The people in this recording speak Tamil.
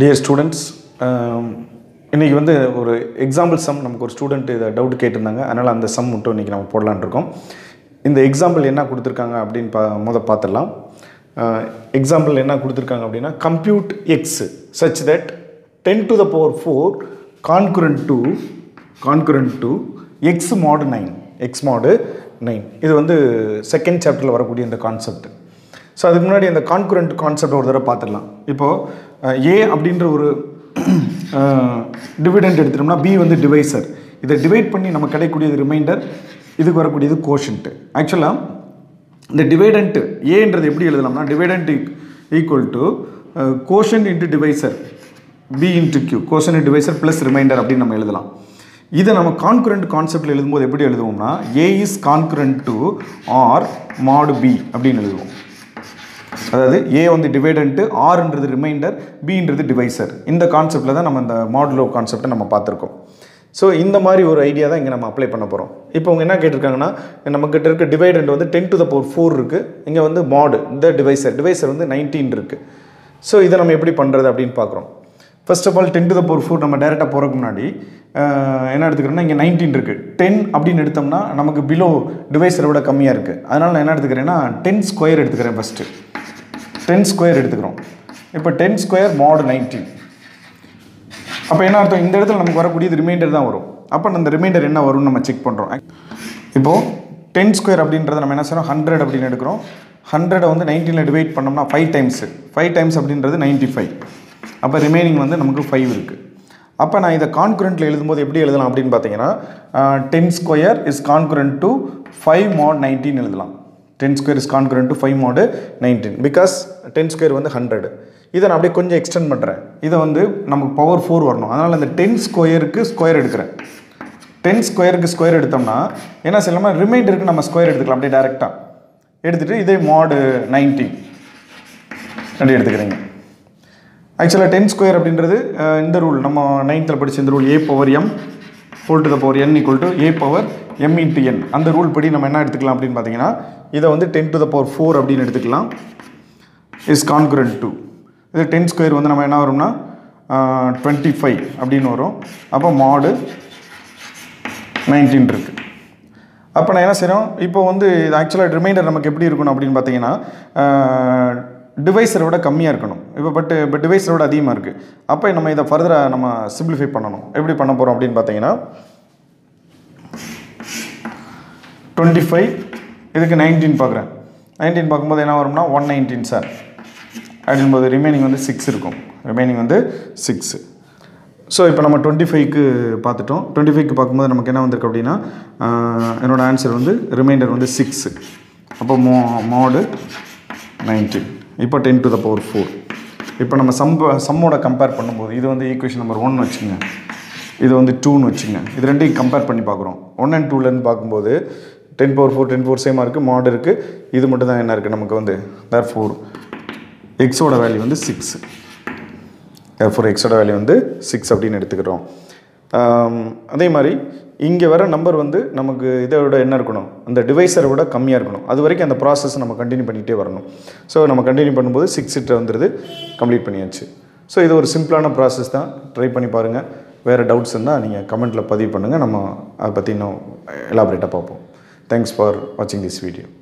Dear students, இன்னைக்கு வந்து ஒரு எக்ஸாம்பிள் சம் நமக்கு ஒரு ஸ்டூடண்ட் இத டவுட் கேட்டிருந்தாங்க. அதனால அந்த சம் மட்டும் இன்னைக்கு நாம போடலாம்னு இருக்கோம். இந்த எக்ஸாம்பிள் என்ன கொடுத்திருக்காங்க அப்படிን முத பாத்துறலாம். எக்ஸாம்பிள் என்ன கொடுத்திருக்காங்க அப்படினா compute x such that 10 to the power 4 concurrent to x mod 9 x mod 9 இது வந்து செகண்ட் சாப்டர்ல வரக்கூடிய இந்த கான்செப்ட். So அதுக்கு முன்னாடி இந்த கான்கரண்ட் கான்செப்ட் ஒரு தடவை பாத்துறலாம். இப்போ a அப்படிங்கற ஒரு டிவிடெண்ட் எடுத்துட்டோம்னா b வந்து டிவைசர். இத டிவைட் பண்ணி நமக்கு கிடைக்கக்கூடியது ரிமைண்டர், இதுக்கு வரக்கூடியது கோஷன்ட். एक्चुअली இந்த டிவைடெண்ட் a ன்றது எப்படி எழுதலாம்னா dividend = quotient * divisor b * q, quotient divisor + remainder அப்படி நம்ம எழுதலாம். இது நம்ம கான்கரண்ட் கான்செப்ட்ல எழுதும்போது எப்படி எழுதுவோம்னா a is concurrent to r mod b அப்படி எழுதுவோம். அதாவது a வந்து டிவைடெண்ட், r ன்றது ரிமைண்டர், b ன்றது டிவைசர். இந்த கான்செப்ட்ல தான் நம்ம இந்த மாடுலோ கான்செப்ட்டை நம்ம பார்த்திருக்கோம். சோ இந்த மாதிரி ஒரு ஐடியா தான் இங்க நம்ம அப்ளை பண்ண போறோம். இப்போ அவங்க என்ன கேட்டிருக்காங்கன்னா நமக்கு இருக்க டிவைடெண்ட் வந்து 10 to the power 4 இருக்கு. இங்க வந்து mod இந்த டிவைசர் வந்து 19 இருக்கு. சோ இத நம்ம எப்படி பண்றது அப்படினு பார்க்கறோம். First of all 10 to the power 4 நம்ம डायरेक्टली போறதுக்கு முன்னாடி என்ன எடுத்துக்கறேன்னா இங்க 19 இருக்கு. 10 அப்படினு எடுத்தோம்னா நமக்கு below டிவைசரை விட கம்மியா இருக்கு. அதனால நான் என்ன எடுத்துக்கறேன்னா 10 ஸ்கொயர் எடுத்துக்கறேன். ஃபர்ஸ்ட் 10 ஸ்கொயர் எடுத்துக்கறோம். இப்போ 10 ஸ்கொயர் mod 19. அப்ப என்ன அர்த்தம், இந்த இடத்துல நமக்கு வரக்கூடியது ரிமைண்டர் தான் வரும். அப்ப அந்த ரிமைண்டர் என்ன வரும்னு நம்ம செக் பண்றோம். இப்போ 10 ஸ்கொயர் அப்படின்றது நம்ம என்ன செய்றோம் 100 அப்படினு எடுக்கறோம். 100 வந்து 19 ல டிவைட் பண்ணோம்னா 5 times அப்படின்றது 95. அப்ப ரிமைனிங் வந்து நமக்கு 5 இருக்கு. அப்ப நான் இத கான்கரண்ட்ல எழுதும்போது எப்படி எழுதலாம் அப்படினு பாத்தீங்கன்னா 10² is concurrent to 5 mod 19 எழுதலாம். 10² is concurrent to 5 mod 19 because 10² வந்து 100. இத நான் அப்படியே கொஞ்சம் எக்ஸ்டெண்ட் பண்றேன். இத வந்து நமக்கு பவர் 4 வரணும். அதனால அந்த 10² க்கு ஸ்கொயர் எடுக்கறேன். 10² க்கு ஸ்கொயர் எடுத்தோம்னா என்ன செய்யலாம்னா ரிமைண்டருக்கு நம்ம ஸ்கொயர் எடுத்துக்கலாம். அப்படியே டைரக்ட்டா எடுத்துட்டு இதே mod 19 அப்படி எடுத்துக்கறீங்க. Actually 10² அப்படிங்கிறது இந்த ரூல் நம்ம 9th ல படிச்ச இந்த rule a power m = a power m * n. அந்த ரூல் படி நம்ம என்ன எடுத்துக்கலாம் அப்படினு பாத்தீங்கன்னா இத வந்து 10 to the power 4 அப்படினு எடுத்துக்கலாம் is concurrent to. இது 10² வந்து நம்ம என்ன வரும்னா 25 அப்படினு வரும். அப்ப mod 19 இருக்கு. அப்ப நான் என்ன செய்றோம் இப்போ வந்து இது actually ரிமைண்டர் நமக்கு எப்படி இருக்கணும் அப்படினு பாத்தீங்கன்னா டிவைசரோட கம்மியா இருக்கணும். இப்போ பட் டிவைசரோட அதிகமா இருக்கு. அப்ப நம்ம இத ஃபர்தரா நம்ம சிம்பிளிஃபை பண்ணனும். எப்படி பண்ண போறோம் அப்படினு பாத்தீங்கன்னா 25 இதுக்கு 19 பார்க்கறேன். 19 பாக்கும்போது என்ன வரும்னா 119 சார். அப்படிம்போது ரிமைனிங் வந்து 6 இருக்கும். சோ இப்போ நம்ம 25 க்கு பார்த்துட்டோம். 25 க்கு பாக்கும்போது நமக்கு என்ன வந்திருக்கு அப்படினா என்னோட ஆன்சர் வந்து ரிமைண்டர் வந்து 6. அப்ப mod 19. இப்போ 10 to the power 4. இப்போ நம்ம சம்மோட கம்பேர் பண்ணும்போது இது வந்து ஈக்குவேஷன் நம்பர் 1 னு வெச்சுங்க. இது வந்து 2 னு வெச்சுங்க. இது ரெண்டையும் கம்பேர் பண்ணி பார்க்கறோம். 1 and 2 ல இருந்து பாக்கும்போது 10 power 4 சேமா இருக்கு, mod இருக்கு. இது மட்டும் தான் என்ன இருக்கு நமக்கு வந்து therefore x ஓட வேல்யூ வந்து 6. therefore x ஓட வேல்யூ வந்து 6 அப்படினு எடுத்துக்கறோம். அதே மாதிரி இங்க வர நம்பர் வந்து நமக்கு இதோட என்ன இருக்கணும், அந்த டிவைசரை விட கம்மியா இருக்கணும். அது வரைக்கும் அந்த process நம்ம கண்டினியூ பண்ணிட்டே வரணும். சோ நம்ம கண்டினியூ பண்ணும்போது 6 இட் வந்துருது. கம்ப்ளீட் பண்ணியாச்சு. சோ இது ஒரு சிம்பிளான process தான். ட்ரை பண்ணி பாருங்க. வேற டவுட்ஸ் இருந்தா நீங்க கமெண்ட்ல பதிவு பண்ணுங்க. நம்ம அத பத்தி இன்னும் எலாபரேட்டா பார்ப்போம். Thanks for watching this video.